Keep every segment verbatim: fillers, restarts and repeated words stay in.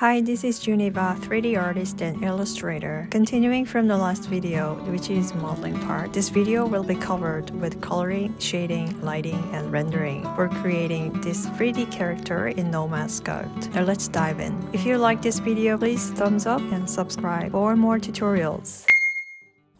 Hi, this is Juniva, three D artist and illustrator. Continuing from the last video, which is modeling part, this video will be covered with coloring, shading, lighting, and rendering for creating this three D character in Nomad Sculpt. Now let's dive in. If you like this video, please thumbs up and subscribe for more tutorials.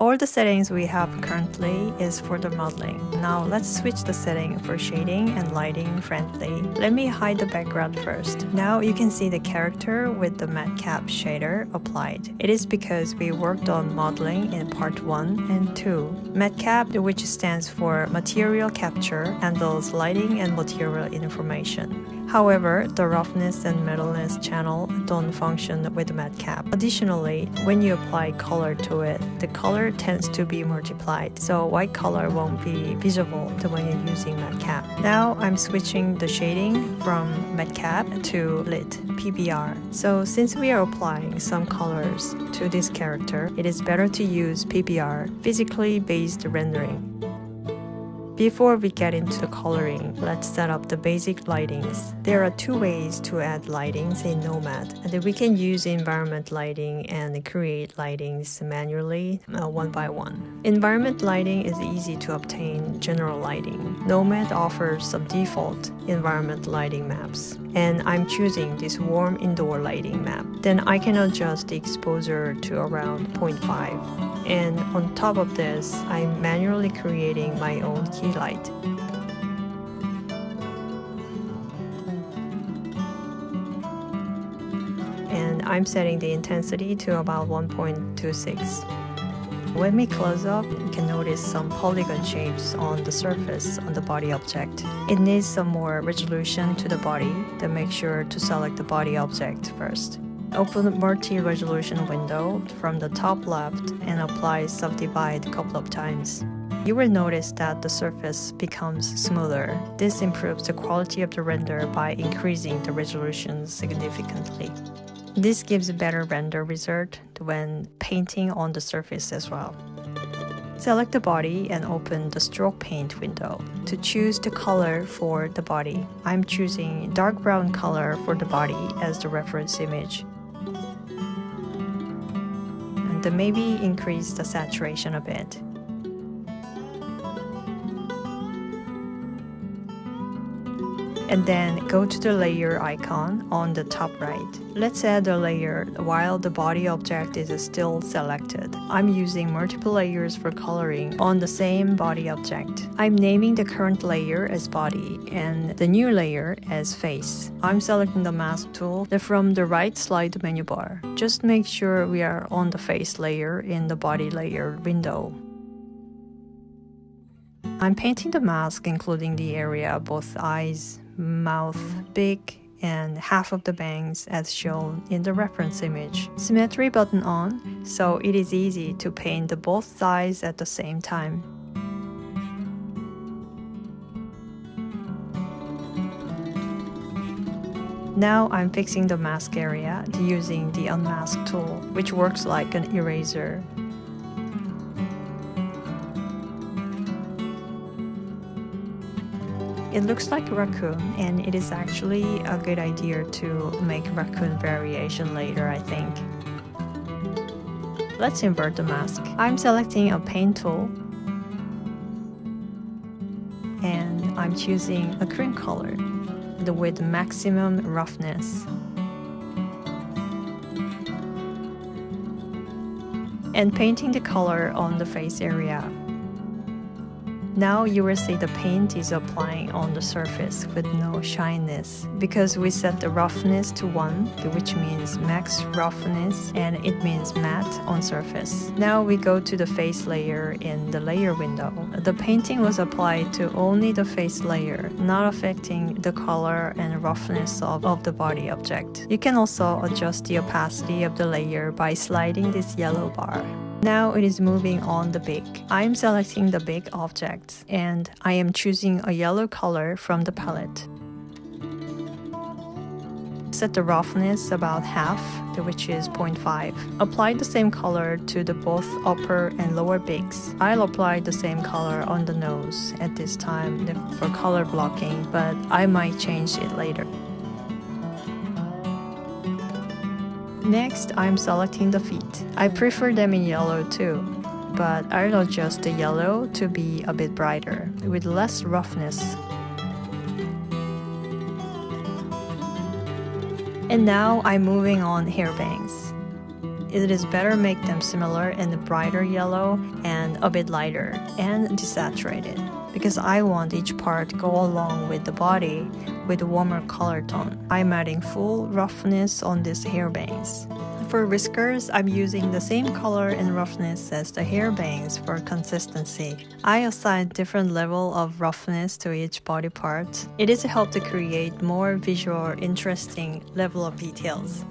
All the settings we have currently is for the modeling. Now let's switch the setting for shading and lighting friendly. Let me hide the background first. Now you can see the character with the MatCap shader applied. It is because we worked on modeling in part one and two. MatCap, which stands for Material Capture, handles lighting and material information. However, the roughness and metalness channel don't function with MatCap. Additionally, when you apply color to it, the color tends to be multiplied, so white color won't be visible when you're using MatCap. Now I'm switching the shading from MatCap to Lit, P B R. So since we are applying some colors to this character, it is better to use P B R, physically based rendering. Before we get into the coloring, let's set up the basic lightings. There are two ways to add lightings in Nomad. We can use environment lighting and create lightings manually uh, one by one. Environment lighting is easy to obtain general lighting. Nomad offers some default environment lighting maps, and I'm choosing this warm indoor lighting map. Then I can adjust the exposure to around zero point five. And on top of this, I'm manually creating my own key light. And I'm setting the intensity to about one point two six. When we close up, you can notice some polygon shapes on the surface on the body object. It needs some more resolution to the body, then make sure to select the body object first. Open the multi-resolution window from the top left and apply subdivide a couple of times. You will notice that the surface becomes smoother. This improves the quality of the render by increasing the resolution significantly. This gives a better render result when painting on the surface as well. Select the body and open the stroke paint window to choose the color for the body. I'm choosing dark brown color for the body as the reference image. Then maybe increase the saturation a bit. And then go to the layer icon on the top right. Let's add a layer while the body object is still selected. I'm using multiple layers for coloring on the same body object. I'm naming the current layer as body and the new layer as face. I'm selecting the mask tool from the right slide menu bar. Just make sure we are on the face layer in the body layer window. I'm painting the mask including the area of both eyes, mouth, beak, and half of the bangs as shown in the reference image. Symmetry button on, so it is easy to paint the both sides at the same time. Now I'm fixing the mask area using the unmask tool, which works like an eraser. It looks like a raccoon, and it is actually a good idea to make raccoon variation later, I think. Let's invert the mask. I'm selecting a paint tool, and I'm choosing a cream color with maximum roughness. And painting the color on the face area. Now you will see the paint is applying on the surface with no shininess because we set the roughness to one, which means max roughness, and it means matte on surface. Now we go to the face layer in the layer window. The painting was applied to only the face layer, not affecting the color and roughness of, of the body object. You can also adjust the opacity of the layer by sliding this yellow bar. Now it is moving on the beak. I am selecting the beak object and I am choosing a yellow color from the palette. Set the roughness about half, which is zero point five. Apply the same color to the both upper and lower beaks. I'll apply the same color on the nose at this time for color blocking, but I might change it later. Next, I'm selecting the feet. I prefer them in yellow too, but I'll adjust the yellow to be a bit brighter, with less roughness. And now I'm moving on hair bangs. It is better make them similar in the brighter yellow and a bit lighter and desaturated, because I want each part go along with the body with a warmer color tone. I'm adding full roughness on these hair bangs. For whiskers, I'm using the same color and roughness as the hair bangs for consistency. I assign different level of roughness to each body part. It is a help to create more visual, interesting level of details.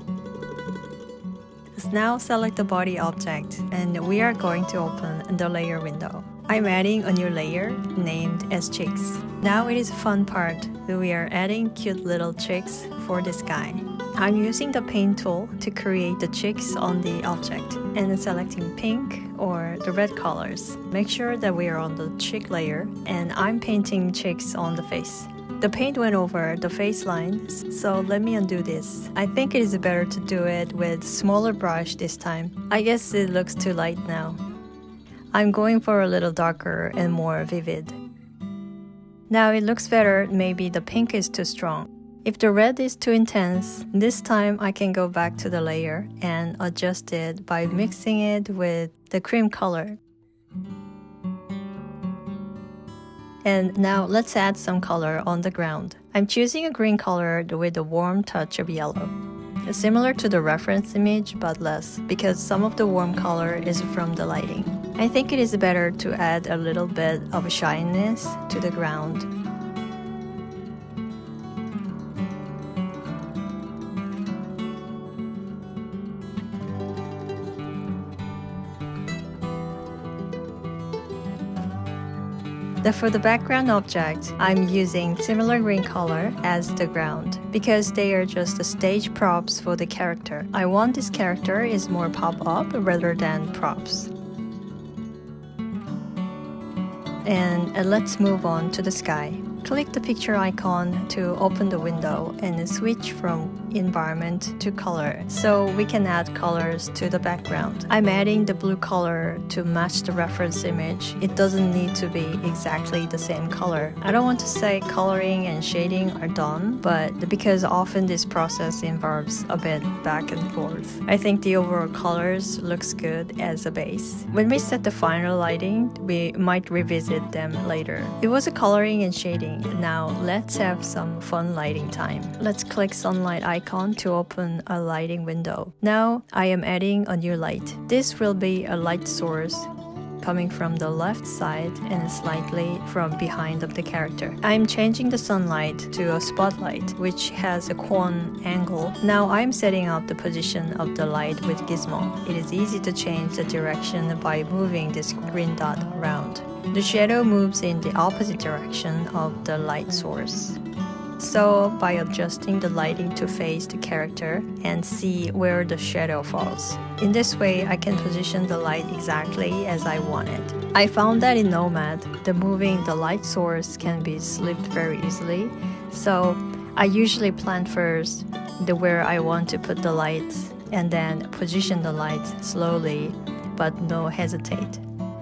Let's now select the body object, and we are going to open the layer window. I'm adding a new layer named as cheeks. Now it is a fun part. We are adding cute little cheeks for this guy. I'm using the paint tool to create the cheeks on the object and selecting pink or the red colors. Make sure that we are on the cheek layer, and I'm painting cheeks on the face. The paint went over the face lines, so let me undo this. I think it is better to do it with smaller brush this time. I guess it looks too light now. I'm going for a little darker and more vivid. Now it looks better. Maybe the pink is too strong. If the red is too intense, this time I can go back to the layer and adjust it by mixing it with the cream color. And now let's add some color on the ground. I'm choosing a green color with a warm touch of yellow. It's similar to the reference image but less, because some of the warm color is from the lighting. I think it is better to add a little bit of shyness to the ground. Then for the background object, I'm using similar green color as the ground, because they are just the stage props for the character. I want this character is more pop-up rather than props. And let's move on to the sky. Click the picture icon to open the window and switch from environment to color, so we can add colors to the background. I'm adding the blue color to match the reference image. It doesn't need to be exactly the same color. I don't want to say coloring and shading are done, but because often this process involves a bit back and forth, I think the overall colors looks good as a base. When we set the final lighting, we might revisit them later. It was a coloring and shading. Now let's have some fun lighting time. Let's click sunlight icon to open a lighting window. Now I am adding a new light. This will be a light source coming from the left side and slightly from behind of the character. I'm changing the sunlight to a spotlight, which has a cone angle. Now I'm setting up the position of the light with gizmo. It is easy to change the direction by moving this green dot around. The shadow moves in the opposite direction of the light source. So by adjusting the lighting to face the character and see where the shadow falls. In this way, I can position the light exactly as I want it. I found that in Nomad, the moving the light source can be slipped very easily. So I usually plan first the where I want to put the lights and then position the lights slowly, but no hesitate.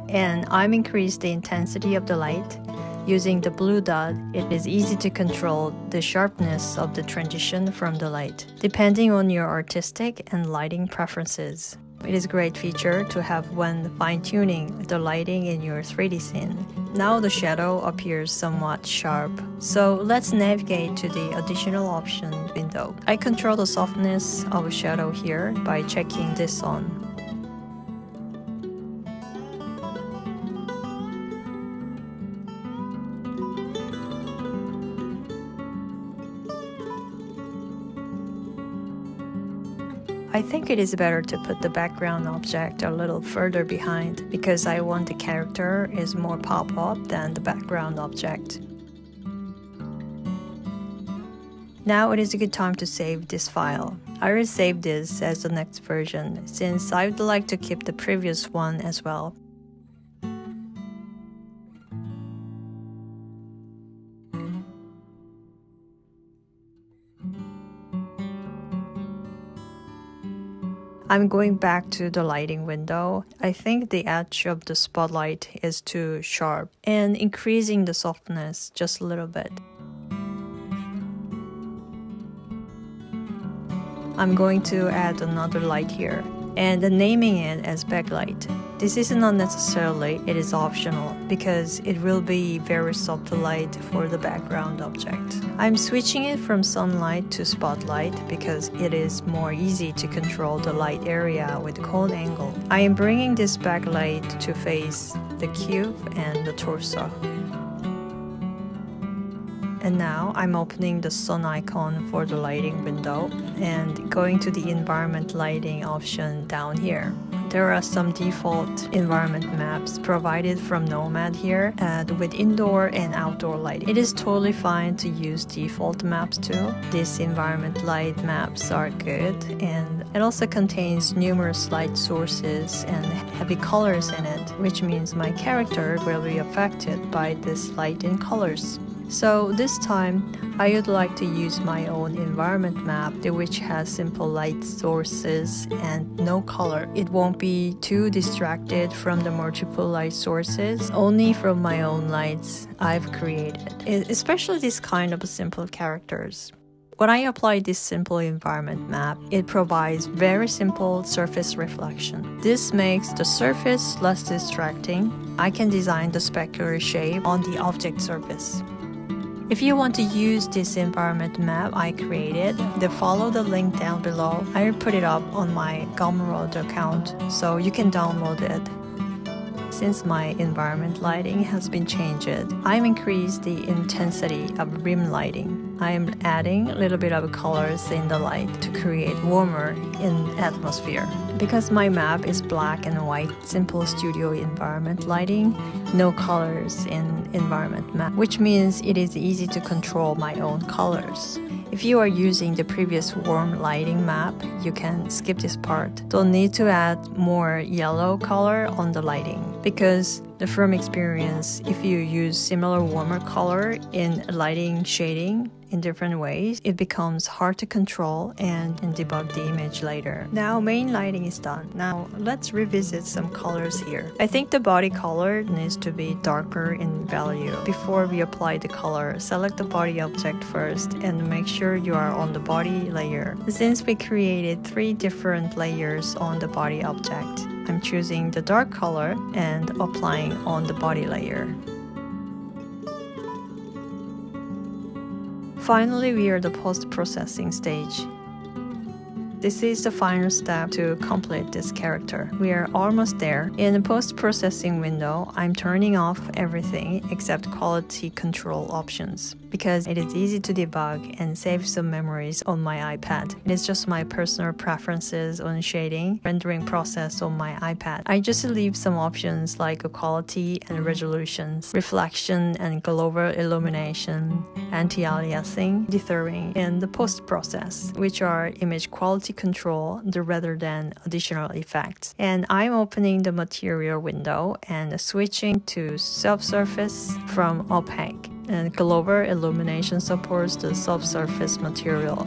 And I'm increasing the intensity of the light. Using the blue dot, it is easy to control the sharpness of the transition from the light, depending on your artistic and lighting preferences. It is a great feature to have when fine-tuning the lighting in your three D scene. Now the shadow appears somewhat sharp, so let's navigate to the additional option window. I control the softness of shadow here by checking this on. I think it is better to put the background object a little further behind, because I want the character is more pop-up than the background object. Now it is a good time to save this file. I will save this as the next version, since I would like to keep the previous one as well. I'm going back to the lighting window. I think the edge of the spotlight is too sharp and increasing the softness just a little bit. I'm going to add another light here and naming it as backlight. This is not necessarily, it is optional because it will be very soft light for the background object. I'm switching it from sunlight to spotlight because it is more easy to control the light area with cone angle. I am bringing this backlight to face the cube and the torso. And now I'm opening the sun icon for the lighting window and going to the environment lighting option down here. There are some default environment maps provided from Nomad here and with indoor and outdoor lighting. It is totally fine to use default maps too. These environment light maps are good, and it also contains numerous light sources and heavy colors in it, which means my character will be affected by this light and colors. So this time, I would like to use my own environment map, which has simple light sources and no color. It won't be too distracted from the multiple light sources, only from my own lights I've created, especially this kind of simple characters. When I apply this simple environment map, it provides very simple surface reflection. This makes the surface less distracting. I can design the specular shape on the object surface. If you want to use this environment map I created, then follow the link down below. I'll put it up on my Gumroad account so you can download it. Since my environment lighting has been changed, I've increased the intensity of rim lighting. I'm adding a little bit of colors in the light to create warmer in atmosphere. Because my map is black and white, simple studio environment lighting, no colors in environment map, which means it is easy to control my own colors. If you are using the previous warm lighting map, you can skip this part. Don't need to add more yellow color on the lighting because from experience, if you use similar warmer color in lighting shading in different ways, it becomes hard to control and, and debug the image later. Now main lighting is done. Now let's revisit some colors here. I think the body color needs to be darker in value. Before we apply the color, select the body object first and make sure you are on the body layer. Since we created three different layers on the body object, I'm choosing the dark color and applying on the body layer. Finally, we are at the post-processing stage. This is the final step to complete this character. We are almost there. In the post-processing window, I'm turning off everything except quality control options because it is easy to debug and save some memories on my iPad. It is just my personal preferences on shading, rendering process on my iPad. I just leave some options like quality and resolutions, reflection and global illumination, anti-aliasing, dithering, and the post-process, which are image quality control rather than additional effects. And I'm opening the material window and switching to subsurface from opaque. And global illumination supports the subsurface material,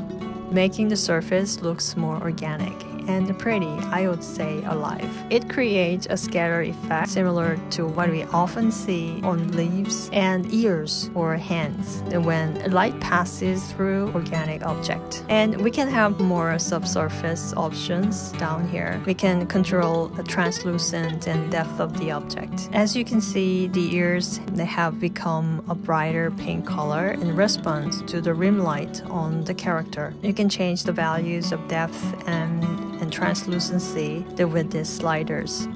making the surface looks more organic and pretty, I would say alive. It creates a scatter effect similar to what we often see on leaves and ears or hands when light passes through organic object. And we can have more subsurface options down here. We can control the translucent and depth of the object. As you can see, the ears, they have become a brighter pink color in response to the rim light on the character. You can change the values of depth and and translucency with these sliders.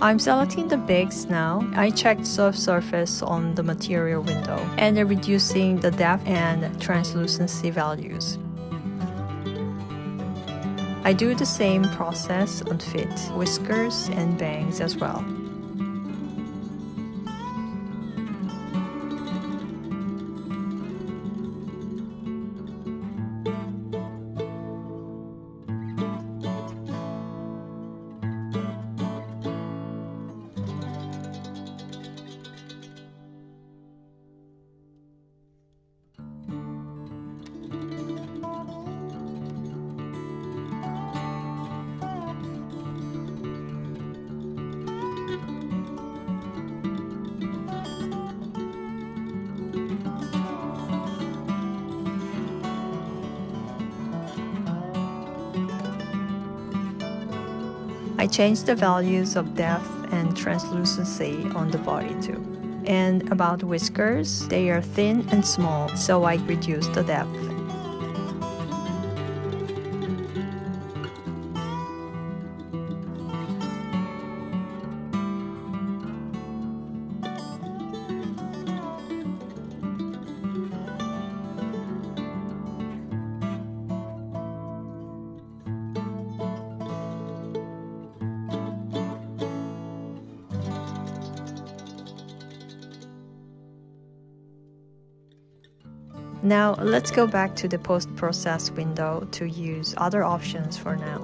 I'm selecting the bigs now. I checked subsurface on the material window and reducing the depth and translucency values. I do the same process on feet, whiskers and bangs as well. I changed the values of depth and translucency on the body too. And about whiskers, they are thin and small, so I reduced the depth. Now let's go back to the post-process window to use other options for now.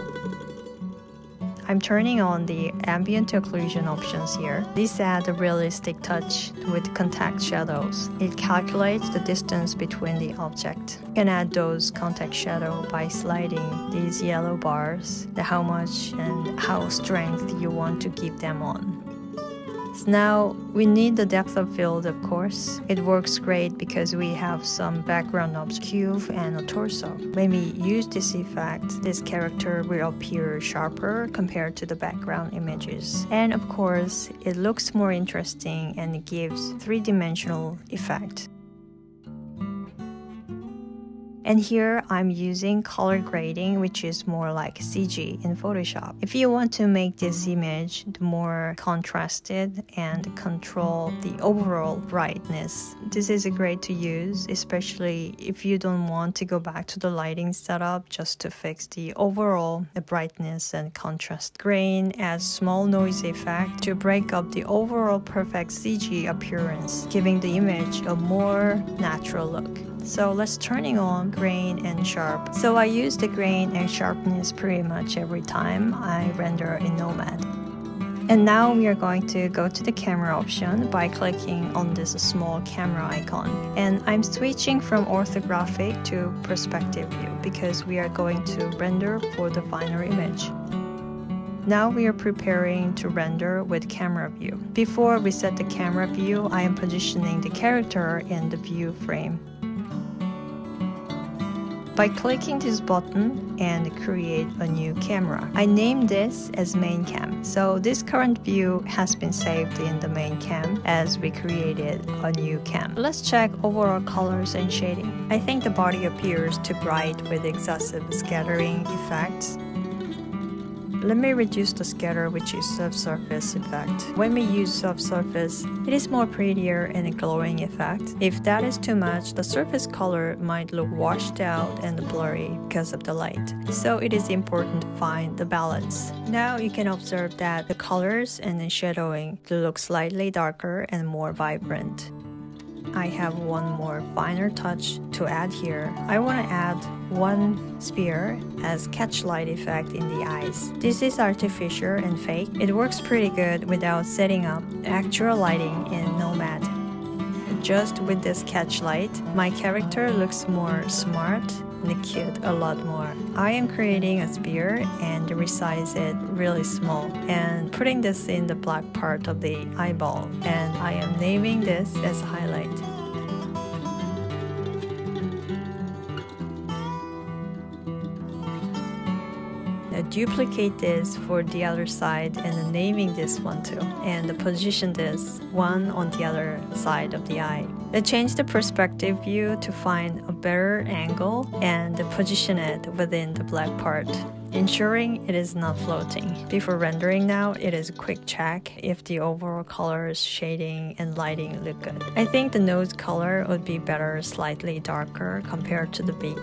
I'm turning on the ambient occlusion options here. These add a realistic touch with contact shadows. It calculates the distance between the object. You can add those contact shadow by sliding these yellow bars, the how much and how strength you want to keep them on. Now we need the depth of field, of course. It works great because we have some background objects, cube and a torso. When we use this effect, this character will appear sharper compared to the background images. And of course, it looks more interesting and it gives three-dimensional effect. And here I'm using color grading, which is more like C G in Photoshop. If you want to make this image more contrasted and control the overall brightness, this is great to use, especially if you don't want to go back to the lighting setup just to fix the overall brightness and contrast. Grain adds small noise effect to break up the overall perfect C G appearance, giving the image a more natural look. So let's turning on grain and sharp. So I use the grain and sharpness pretty much every time I render in Nomad. And now we are going to go to the camera option by clicking on this small camera icon. And I'm switching from orthographic to perspective view because we are going to render for the final image. Now we are preparing to render with camera view. Before we set the camera view, I am positioning the character in the view frame. By clicking this button and create a new camera. I named this as main cam. So this current view has been saved in the main cam as we created a new cam. Let's check overall colors and shading. I think the body appears too bright with excessive scattering effects. Let me reduce the scatter, which is subsurface effect. When we use subsurface, it is more prettier and a glowing effect. If that is too much, the surface color might look washed out and blurry because of the light. So it is important to find the balance. Now you can observe that the colors and the shadowing look slightly darker and more vibrant. I have one more finer touch to add here. I want to add one sphere as catchlight effect in the eyes. This is artificial and fake. It works pretty good without setting up actual lighting in Nomad. Just with this catchlight, my character looks more smart and cute a lot more. I am creating a sphere and resize it really small and putting this in the black part of the eyeball, and I am naming this as highlight. Now duplicate this for the other side and naming this one too, and position this one on the other side of the eye. I change the perspective view to find a better angle and position it within the black part, ensuring it is not floating. Before rendering now, it is a quick check if the overall colors, shading, and lighting look good. I think the nose color would be better slightly darker compared to the beak.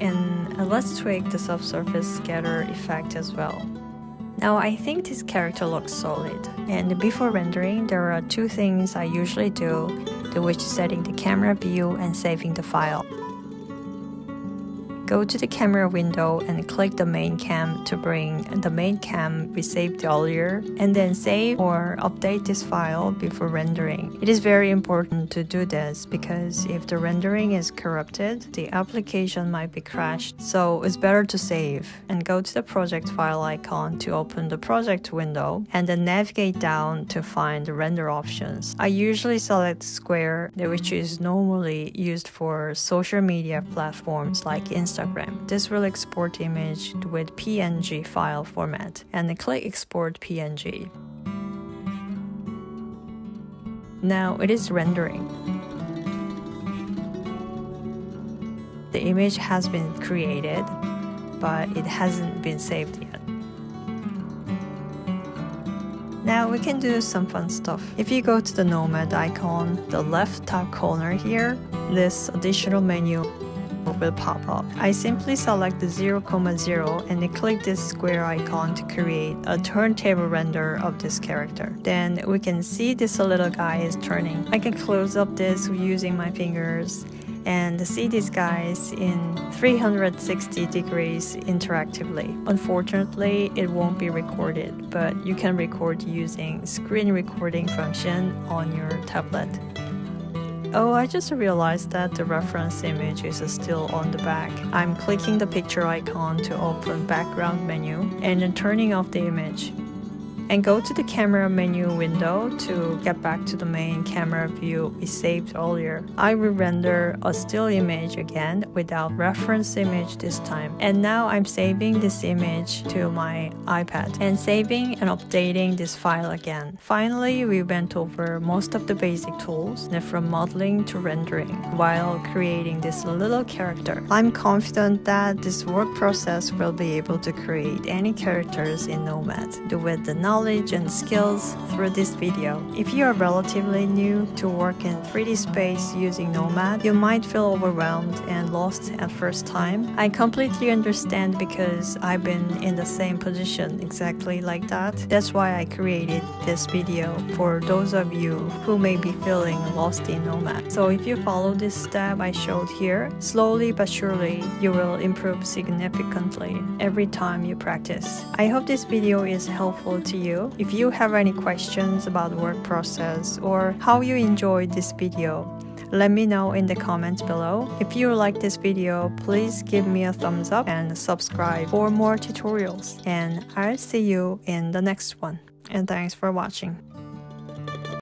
And let's tweak the subsurface scatter effect as well. Now I think this character looks solid, and before rendering there are two things I usually do, which is setting the camera view and saving the file. Go to the camera window and click the main cam to bring the main cam we saved earlier, and then save or update this file before rendering. It is very important to do this because if the rendering is corrupted, the application might be crashed, so it's better to save and go to the project file icon to open the project window and then navigate down to find the render options. I usually select Square, which is normally used for social media platforms like Instagram. Instagram. This will export the image with P N G file format, and click Export P N G. Now it is rendering. The image has been created, but it hasn't been saved yet. Now we can do some fun stuff. If you go to the Nomad icon, the left top corner here, this additional menu will pop up. I simply select the zero comma zero and click this square icon to create a turntable render of this character. Then we can see this little guy is turning. I can close up this using my fingers and see these guys in three hundred sixty degrees interactively. Unfortunately, it won't be recorded, but you can record using screen recording function on your tablet. Oh, I just realized that the reference image is still on the back. I'm clicking the picture icon to open background menu and then turning off the image. And go to the camera menu window to get back to the main camera view we saved earlier. I will render a still image again without reference image this time. And now I'm saving this image to my iPad and saving and updating this file again. Finally, we went over most of the basic tools from modeling to rendering while creating this little character. I'm confident that this work process will be able to create any characters in Nomad with the knowledge knowledge and skills through this video. If you are relatively new to work in three D space using Nomad, you might feel overwhelmed and lost at first time. I completely understand because I've been in the same position exactly like that. That's why I created this video for those of you who may be feeling lost in Nomad. So if you follow this step I showed here, slowly but surely you will improve significantly every time you practice. I hope this video is helpful to you. If you have any questions about work process or how you enjoyed this video, let me know in the comments below. If you like this video, please give me a thumbs up and subscribe for more tutorials. And I'll see you in the next one. And thanks for watching.